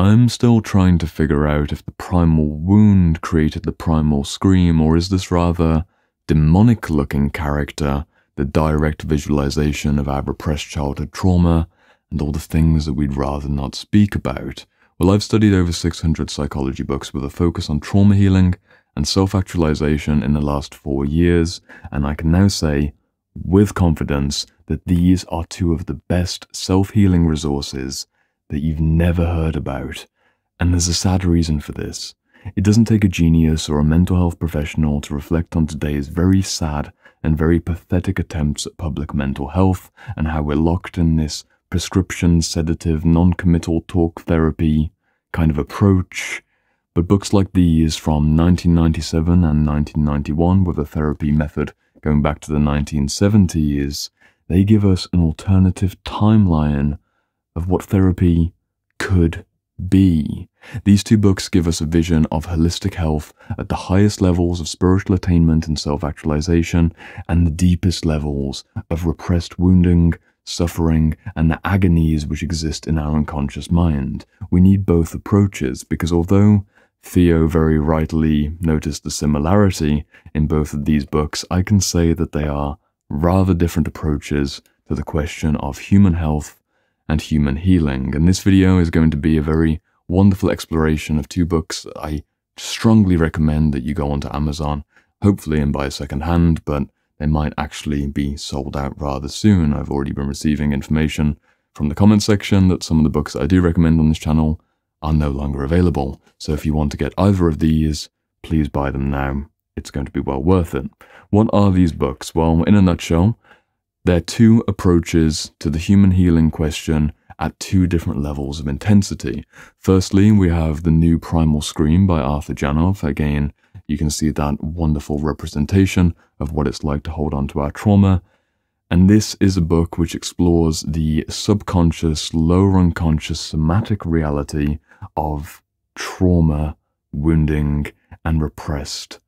I'm still trying to figure out if the primal wound created the primal scream, or is this rather demonic-looking character the direct visualization of our repressed childhood trauma and all the things that we'd rather not speak about? Well, I've studied over 600 psychology books with a focus on trauma healing and self-actualization in the last 4 years, and I can now say with confidence that these are two of the best self-healing resources that you've never heard about. And there's a sad reason for this. It doesn't take a genius or a mental health professional to reflect on today's very sad and very pathetic attempts at public mental health and how we're locked in this prescription, sedative, non-committal talk therapy kind of approach. But books like these from 1997 and 1991, with a therapy method going back to the 1970s, they give us an alternative timeline of what therapy could be. These two books give us a vision of holistic health at the highest levels of spiritual attainment and self-actualization, and the deepest levels of repressed wounding, suffering, and the agonies which exist in our unconscious mind. We need both approaches, because although Theo very rightly noticed the similarity in both of these books, I can say that they are rather different approaches to the question of human health and human healing. And this video is going to be a very wonderful exploration of two books that I strongly recommend that you go onto Amazon, hopefully, and buy secondhand, but they might actually be sold out rather soon. I've already been receiving information from the comment section that some of the books I do recommend on this channel are no longer available. So if you want to get either of these, please buy them now. It's going to be well worth it. What are these books? Well, in a nutshell, they're two approaches to the human healing question at two different levels of intensity. Firstly, we have The New Primal Scream by Arthur Janov. Again, you can see that wonderful representation of what it's like to hold on to our trauma. And this is a book which explores the subconscious, lower unconscious, somatic reality of trauma, wounding, and repressed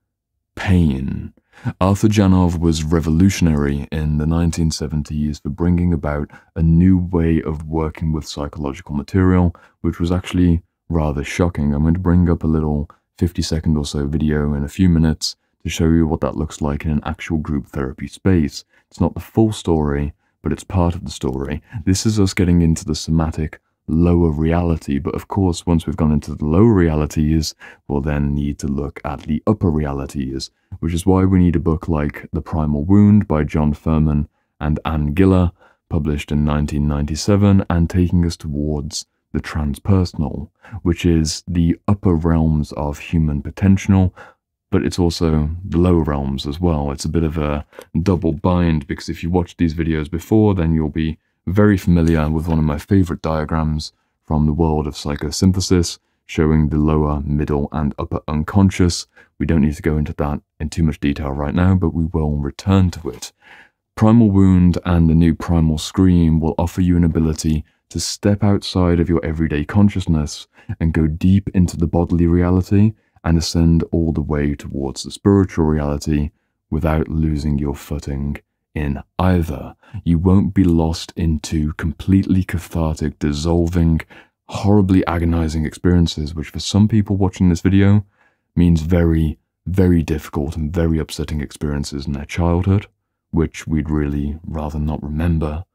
pain. Arthur Janov was revolutionary in the 1970s for bringing about a new way of working with psychological material, which was actually rather shocking. I'm going to bring up a little 50-second or so video in a few minutes to show you what that looks like in an actual group therapy space. It's not the full story, but it's part of the story. This is us getting into the somatic lower reality, but of course, once we've gone into the lower realities, we'll then need to look at the upper realities, which is why we need a book like The Primal Wound by John Firman and Anne Giller, published in 1997, and taking us towards the transpersonal, which is the upper realms of human potential, but it's also the lower realms as well. It's a bit of a double bind, because if you watched these videos before, then you'll be very familiar with one of my favorite diagrams from the world of psychosynthesis, showing the lower, middle, and upper unconscious. We don't need to go into that in too much detail right now, but we will return to it. Primal Wound and The New Primal Scream will offer you an ability to step outside of your everyday consciousness and go deep into the bodily reality and ascend all the way towards the spiritual reality without losing your footing in either. You won't be lost into completely cathartic, dissolving, horribly agonizing experiences, which for some people watching this video means very, very difficult and very upsetting experiences in their childhood, which we'd really rather not remember.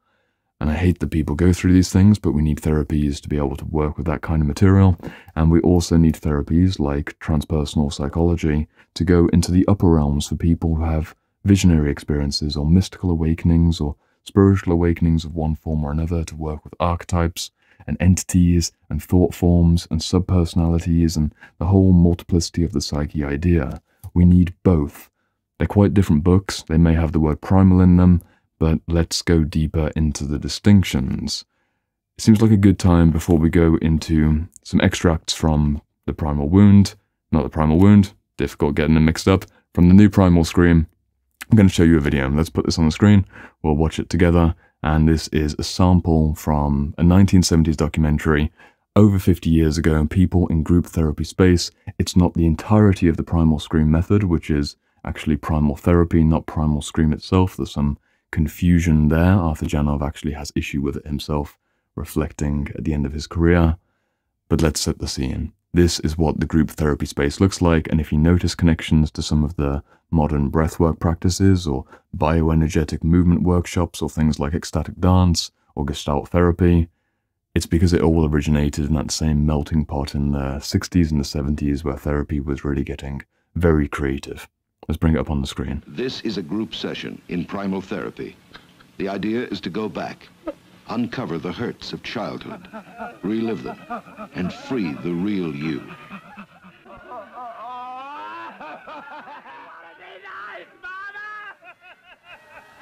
And I hate that people go through these things, but we need therapies to be able to work with that kind of material. And we also need therapies like transpersonal psychology to go into the upper realms for people who have visionary experiences or mystical awakenings or spiritual awakenings of one form or another, to work with archetypes and entities and thought forms and subpersonalities and the whole multiplicity of the psyche idea. We need both. They're quite different books. They may have the word primal in them, but let's go deeper into the distinctions. It seems like a good time before we go into some extracts from The Primal Wound, not The Primal Wound, difficult getting them mixed up, from The New Primal Scream. I'm going to show you a video. Let's put this on the screen. We'll watch it together. And this is a sample from a 1970s documentary over 50 years ago. And people in group therapy space, it's not the entirety of the Primal Scream method, which is actually primal therapy, not Primal Scream itself. There's some confusion there. Arthur Janov actually has issue with it himself, reflecting at the end of his career. But let's set the scene. This is what the group therapy space looks like, and if you notice connections to some of the modern breathwork practices or bioenergetic movement workshops or things like ecstatic dance or Gestalt therapy, it's because it all originated in that same melting pot in the 60s and the 70s where therapy was really getting very creative. Let's bring it up on the screen. This is a group session in primal therapy. The idea is to go back, uncover the hurts of childhood, relive them, and free the real you.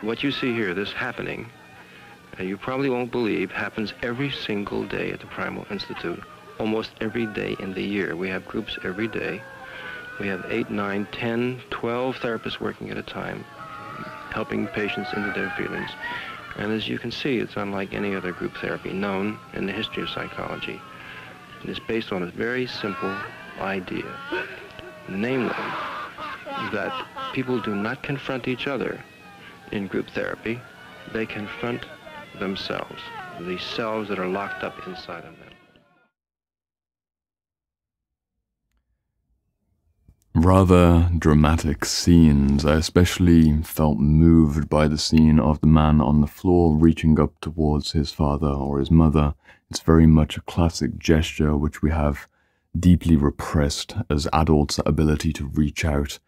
What you see here, this happening, you probably won't believe, happens every single day at the Primal Institute, almost every day in the year. We have groups every day. We have 8, 9, 10, 12 therapists working at a time, helping patients into their feelings. And as you can see, it's unlike any other group therapy known in the history of psychology. And it's based on a very simple idea, namely that people do not confront each other in group therapy. They confront themselves, the selves that are locked up inside of them. Rather dramatic scenes. I especially felt moved by the scene of the man on the floor reaching up towards his father or his mother. It's very much a classic gesture which we have deeply repressed as adults, that ability to reach out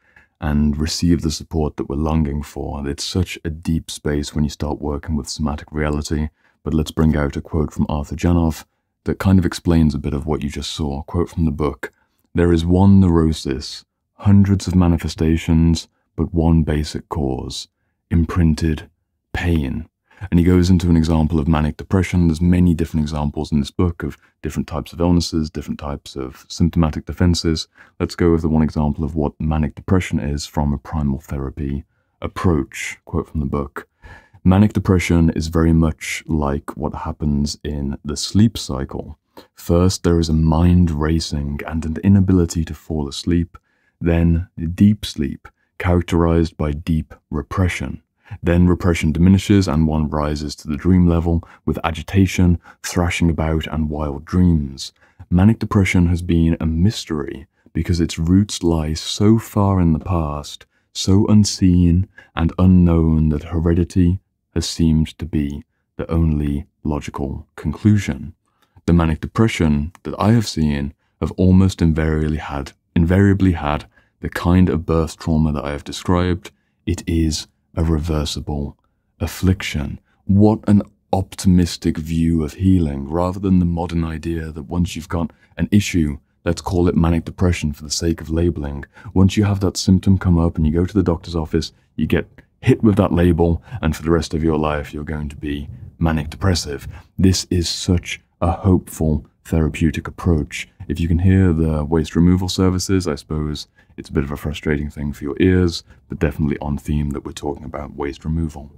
and receive the support that we're longing for. It's such a deep space when you start working with somatic reality. But let's bring out a quote from Arthur Janov that kind of explains a bit of what you just saw. A quote from the book: "There is one neurosis, hundreds of manifestations, but one basic cause, imprinted pain." And he goes into an example of manic depression. There's many different examples in this book of different types of illnesses, different types of symptomatic defenses. Let's go with the one example of what manic depression is from a primal therapy approach. Quote from the book: "Manic depression is very much like what happens in the sleep cycle. First, there is a mind racing and an inability to fall asleep. Then deep sleep, characterized by deep repression. Then repression diminishes and one rises to the dream level with agitation, thrashing about and wild dreams. Manic depression has been a mystery because its roots lie so far in the past, so unseen and unknown that heredity has seemed to be the only logical conclusion. The manic depression that I have seen have almost invariably had the kind of birth trauma that I have described. It is a reversible affliction." What an optimistic view of healing, rather than the modern idea that once you've got an issue, let's call it manic depression for the sake of labeling. Once you have that symptom come up and you go to the doctor's office, you get hit with that label, and for the rest of your life, you're going to be manic depressive. This is such a hopeful therapeutic approach. If you can hear the waste removal services, I suppose it's a bit of a frustrating thing for your ears, but definitely on theme that we're talking about waste removal.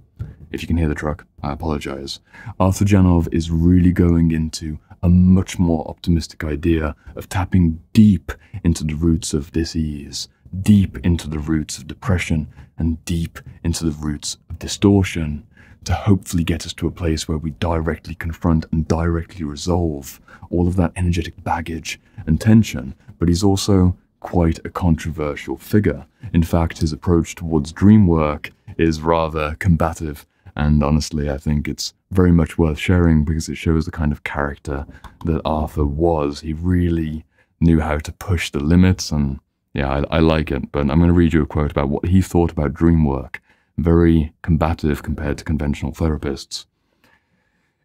If you can hear the truck, I apologize. Arthur Janov is really going into a much more optimistic idea of tapping deep into the roots of disease, deep into the roots of depression, and deep into the roots of distortion, to hopefully get us to a place where we directly confront and directly resolve all of that energetic baggage and tension. But he's also quite a controversial figure. In fact, his approach towards dream work is rather combative, and honestly, I think it's very much worth sharing because it shows the kind of character that Arthur was. He really knew how to push the limits, and yeah, I like it. But I'm going to read you a quote about what he thought about dream work. Very combative compared to conventional therapists.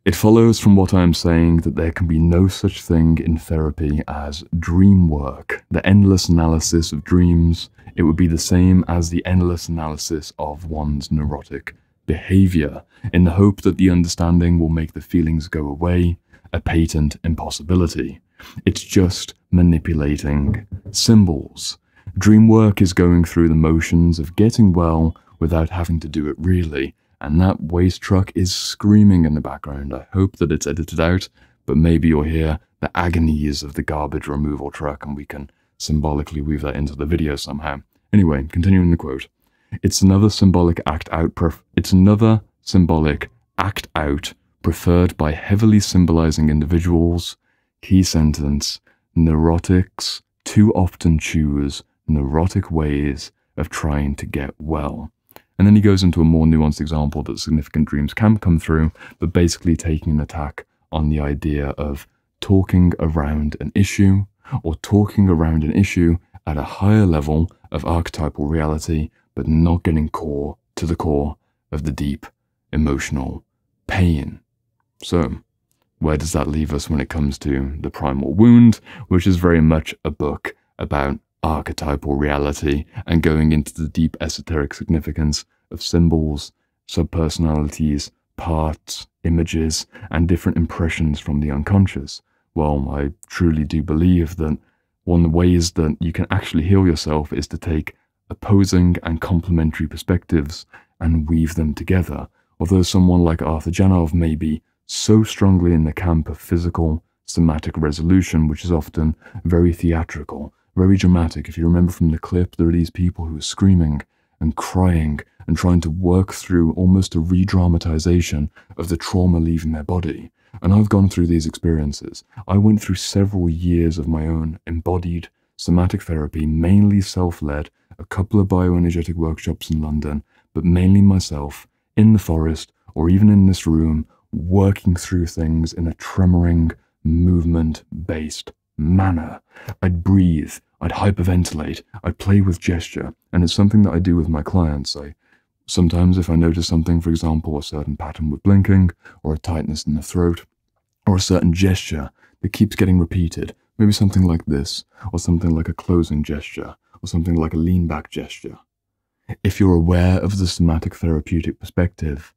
"It follows from what I am saying that there can be no such thing in therapy as dream work. The endless analysis of dreams, it would be the same as the endless analysis of one's neurotic behavior, in the hope that the understanding will make the feelings go away, a patent impossibility. It's just manipulating symbols. Dream work is going through the motions of getting well without having to do it really, and that waste truck is screaming in the background. I hope that it's edited out, but maybe you'll hear the agonies of the garbage removal truck and we can symbolically weave that into the video somehow. Anyway, continuing the quote. It's another symbolic act out preferred by heavily symbolizing individuals, Key sentence: neurotics too often choose neurotic ways of trying to get well. And then he goes into a more nuanced example that significant dreams can come through, but basically taking an attack on the idea of talking around an issue, or talking around an issue at a higher level of archetypal reality, but not getting to the core of the deep emotional pain. So, where does that leave us when it comes to The Primal Wound, which is very much a book about archetypal reality and going into the deep esoteric significance of symbols, subpersonalities, parts, images, and different impressions from the unconscious? Well, I truly do believe that one of the ways that you can actually heal yourself is to take opposing and complementary perspectives and weave them together. Although someone like Arthur Janov may be so strongly in the camp of physical, somatic resolution, which is often very theatrical, very dramatic. If you remember from the clip, there are these people who are screaming and crying and trying to work through almost a re-dramatization of the trauma leaving their body. And I've gone through these experiences. I went through several years of my own embodied somatic therapy, mainly self-led, a couple of bioenergetic workshops in London, but mainly myself, in the forest, or even in this room, working through things in a tremoring, movement-based manner. I'd breathe, I'd hyperventilate, I'd play with gesture, and it's something that I do with my clients. Sometimes if I notice something, for example, a certain pattern with blinking, or a tightness in the throat, or a certain gesture that keeps getting repeated, maybe something like this, or something like a closing gesture, or something like a lean-back gesture. If you're aware of the somatic therapeutic perspective,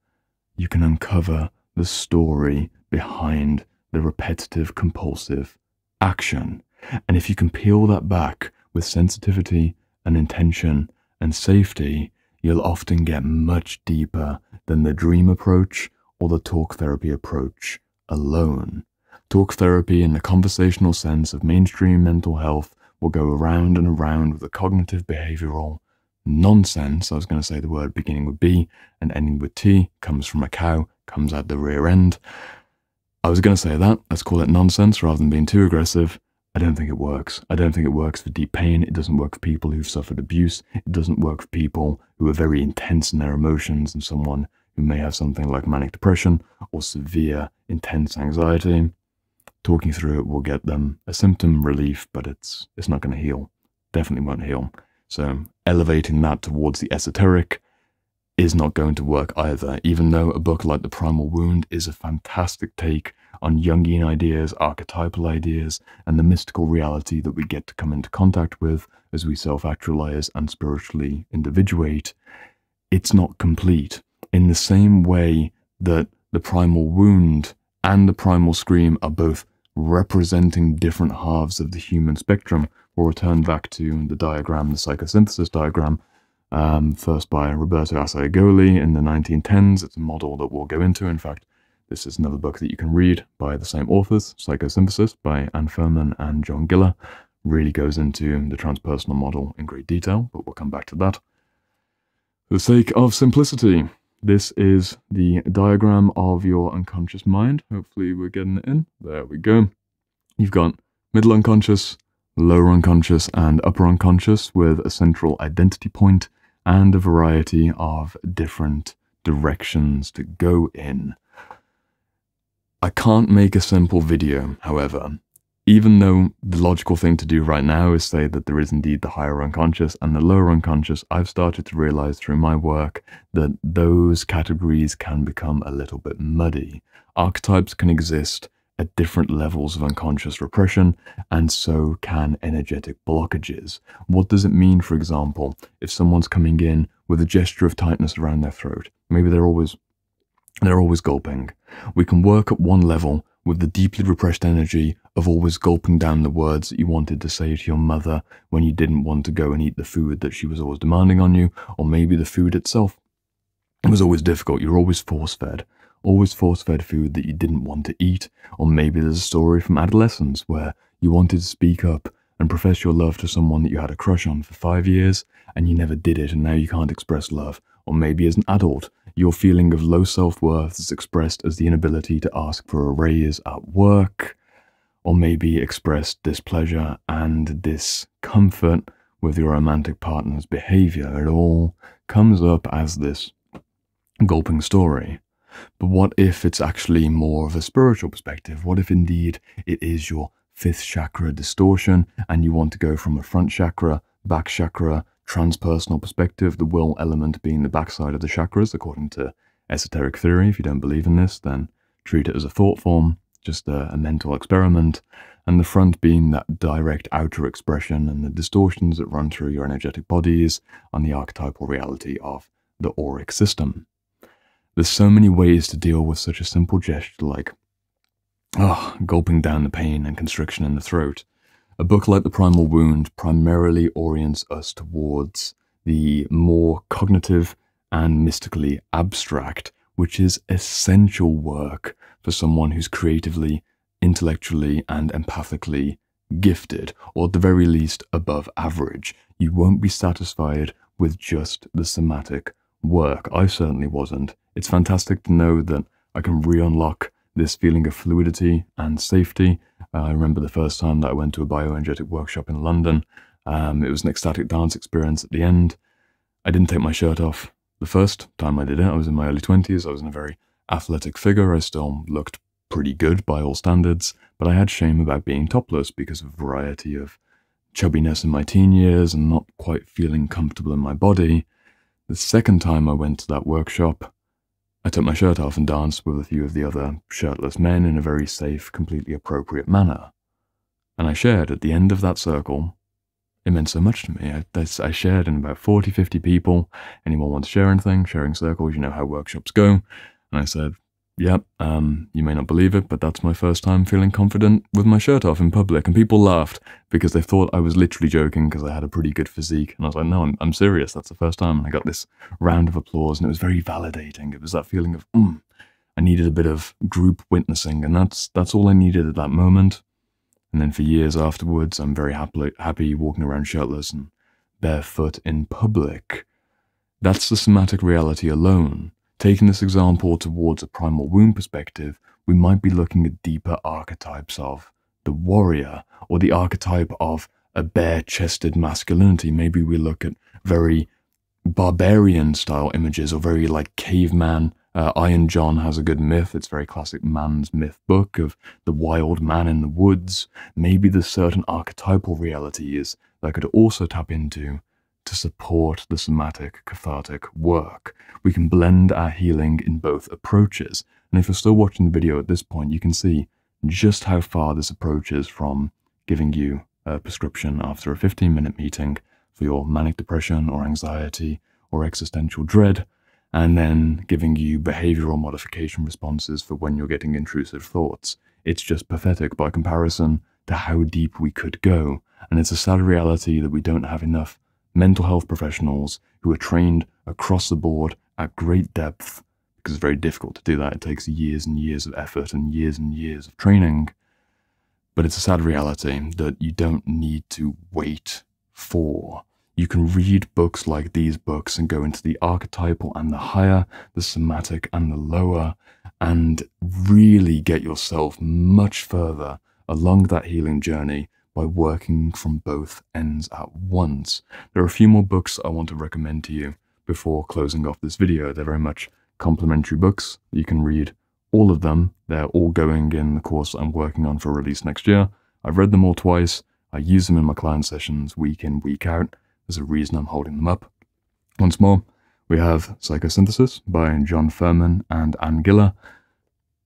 you can uncover the story behind the repetitive compulsive action. And if you can peel that back with sensitivity and intention and safety, you'll often get much deeper than the dream approach or the talk therapy approach alone. Talk therapy in the conversational sense of mainstream mental health will go around and around with the cognitive behavioral nonsense. I was going to say the word beginning with B and ending with T, comes from a cow, comes out the rear end. I was going to say that. Let's call it nonsense rather than being too aggressive. I don't think it works. I don't think it works for deep pain. It doesn't work for people who've suffered abuse. It doesn't work for people who are very intense in their emotions, and someone who may have something like manic depression or severe intense anxiety. Talking through it will get them a symptom relief, but it's not going to heal. Definitely won't heal. So elevating that towards the esoteric is not going to work either, even though a book like The Primal Wound is a fantastic take on Jungian ideas, archetypal ideas, and the mystical reality that we get to come into contact with as we self-actualize and spiritually individuate. It's not complete. In the same way that The Primal Wound and The Primal Scream are both representing different halves of the human spectrum, we'll return back to the diagram, the psychosynthesis diagram, first by Roberto Assagioli in the 1910s. It's a model that we'll go into. In fact, this is another book that you can read by the same authors, Psychosynthesis by Anne Firman and John Giller. Really goes into the transpersonal model in great detail, but we'll come back to that. For the sake of simplicity, this is the diagram of your unconscious mind. Hopefully we're getting it in. There we go. You've got middle unconscious, lower unconscious, and upper unconscious with a central identity point and a variety of different directions to go in. I can't make a simple video, however, even though the logical thing to do right now is say that there is indeed the higher unconscious and the lower unconscious. I've started to realize through my work that those categories can become a little bit muddy. Archetypes can exist at different levels of unconscious repression, and so can energetic blockages. What does it mean, for example, if someone's coming in with a gesture of tightness around their throat? Maybe they're always gulping. We can work at one level with the deeply repressed energy of always gulping down the words that you wanted to say to your mother when you didn't want to go and eat the food that she was always demanding on you, or maybe the food itself was always difficult. You're always force-fed food that you didn't want to eat. Or maybe there's a story from adolescence where you wanted to speak up and profess your love to someone that you had a crush on for 5 years and you never did it, and now you can't express love. Or maybe as an adult, your feeling of low self-worth is expressed as the inability to ask for a raise at work. or maybe expressed displeasure and discomfort with your romantic partner's behavior. It all comes up as this gulping story. But what if it's actually more of a spiritual perspective? What if indeed it is your fifth chakra distortion and you want to go from a front chakra, back chakra, transpersonal perspective, the will element being the backside of the chakras, according to esoteric theory. If you don't believe in this, then treat it as a thought form, just a mental experiment, and the front being that direct outer expression and the distortions that run through your energetic bodies and the archetypal reality of the auric system. There's so many ways to deal with such a simple gesture like gulping down the pain and constriction in the throat. A book like The Primal Wound primarily orients us towards the more cognitive and mystically abstract, which is essential work for someone who's creatively, intellectually, and empathically gifted, or at the very least above average. You won't be satisfied with just the somatic work. I certainly wasn't. It's fantastic to know that I can re-unlock this feeling of fluidity and safety. I remember the first time that I went to a bioenergetic workshop in London. It was an ecstatic dance experience at the end. I didn't take my shirt off the first time I did it. I was in my early 20s. I was in a very athletic figure. I still looked pretty good by all standards, but I had shame about being topless because of a variety of chubbiness in my teen years and not quite feeling comfortable in my body. The second time I went to that workshop, I took my shirt off and danced with a few of the other shirtless men in a very safe, completely appropriate manner. And I shared at the end of that circle. It meant so much to me. I shared in about 40, 50 people. Anyone want to share anything? Sharing circles, you know how workshops go. And I said, yep, you may not believe it, but that's my first time feeling confident with my shirt off in public. And people laughed because they thought I was literally joking because I had a pretty good physique. And I was like, no, I'm serious. That's the first time. And I got this round of applause and it was very validating. It was that feeling of, I needed a bit of group witnessing. And that's all I needed at that moment. And then for years afterwards, I'm very happy walking around shirtless and barefoot in public. That's the somatic reality alone. Taking this example towards a primal wound perspective, we might be looking at deeper archetypes of the warrior or the archetype of a bare-chested masculinity. Maybe we look at very barbarian-style images or very like caveman. Iron John has a good myth. It's a very classic man's myth book of the wild man in the woods. Maybe there's certain archetypal realities that I could also tap into to support the somatic cathartic work. We can blend our healing in both approaches, and if you're still watching the video at this point, you can see just how far this approach is from giving you a prescription after a 15-minute meeting for your manic depression or anxiety or existential dread, and then giving you behavioral modification responses for when you're getting intrusive thoughts. It's just pathetic by comparison to how deep we could go, and it's a sad reality that we don't have enough mental health professionals who are trained across the board at great depth, because it's very difficult to do that. It takes years and years of effort and years of training. But it's a sad reality that you don't need to wait for. You can read books like these books and go into the archetypal and the higher, the somatic and the lower, and really get yourself much further along that healing journey by working from both ends at once. There are a few more books I want to recommend to you before closing off this video. They're very much complimentary books. You can read all of them. They're all going in the course I'm working on for release next year. I've read them all twice. I use them in my client sessions week in, week out. There's a reason I'm holding them up. Once more, we have Psychosynthesis by John Firman and Anne Giller.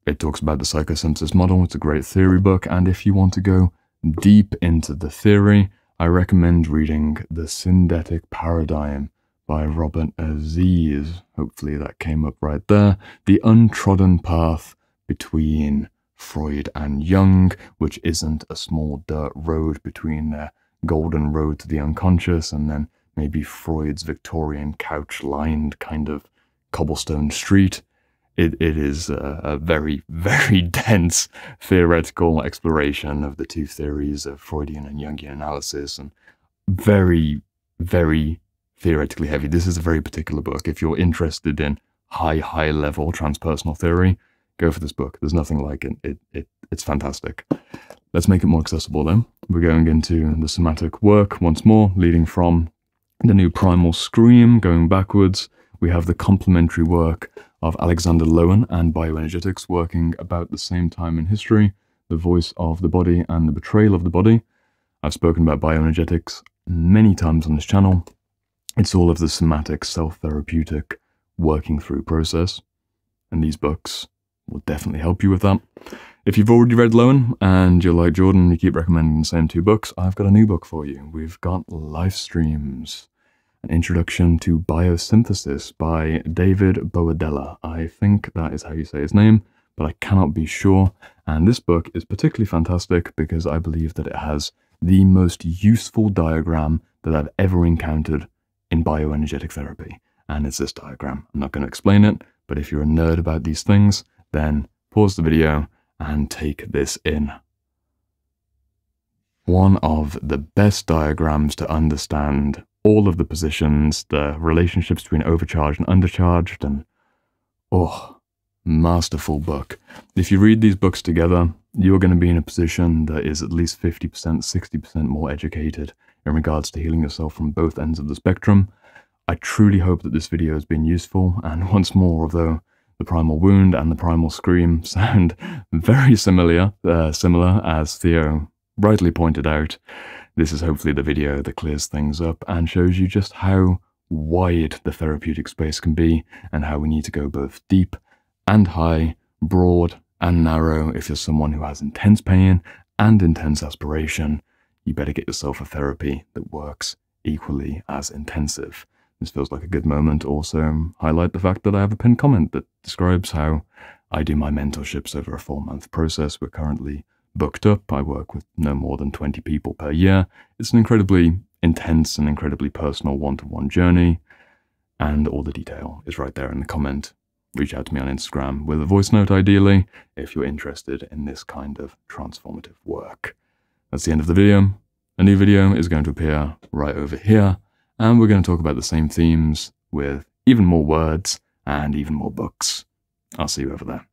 It talks about the psychosynthesis model. It's a great theory book, and if you want to go deep into the theory, I recommend reading The Syndetic Paradigm by Robert Aziz. Hopefully that came up right there. The Untrodden Path between Freud and Jung, which isn't a small dirt road between their golden road to the unconscious and then maybe Freud's Victorian couch-lined kind of cobblestone street. It is a very, very dense theoretical exploration of the two theories of Freudian and Jungian analysis, and very, very theoretically heavy. This is a very particular book. If you're interested in high level transpersonal theory, go for this book. There's nothing like it. It's fantastic. Let's make it more accessible then. We're going into the somatic work once more, leading from The New Primal Scream, going backwards. We have the complementary work of Alexander Lowen and Bioenergetics working about the same time in history, The Voice of the Body and The Betrayal of the Body. I've spoken about bioenergetics many times on this channel. It's all of the somatic, self-therapeutic, working through process. And these books will definitely help you with that. If you've already read Lowen and you're like Jordan, you keep recommending the same two books, I've got a new book for you. We've got Life Streams, an introduction to biosynthesis by David Boadella. I think that is how you say his name, but I cannot be sure. And this book is particularly fantastic because I believe that it has the most useful diagram that I've ever encountered in bioenergetic therapy. And it's this diagram. I'm not going to explain it, but if you're a nerd about these things, then pause the video and take this in. One of the best diagrams to understand all of the positions, the relationships between overcharged and undercharged, and oh, masterful book. If you read these books together, you're going to be in a position that is at least 50%, 60% more educated in regards to healing yourself from both ends of the spectrum. I truly hope that this video has been useful, and once more, although The Primal Wound and The Primal Scream sound very similar, as Theo rightly pointed out, this is hopefully the video that clears things up and shows you just how wide the therapeutic space can be and how we need to go both deep and high, broad and narrow. If you're someone who has intense pain and intense aspiration, you better get yourself a therapy that works equally as intensive. This feels like a good moment to also highlight the fact that I have a pinned comment that describes how I do my mentorships over a 4-month process. We're currently booked up. I work with no more than 20 people per year. It's an incredibly intense and incredibly personal one-to-one journey. And all the detail is right there in the comment. Reach out to me on Instagram with a voice note, ideally, if you're interested in this kind of transformative work. That's the end of the video. A new video is going to appear right over here. And we're going to talk about the same themes with even more words and even more books. I'll see you over there.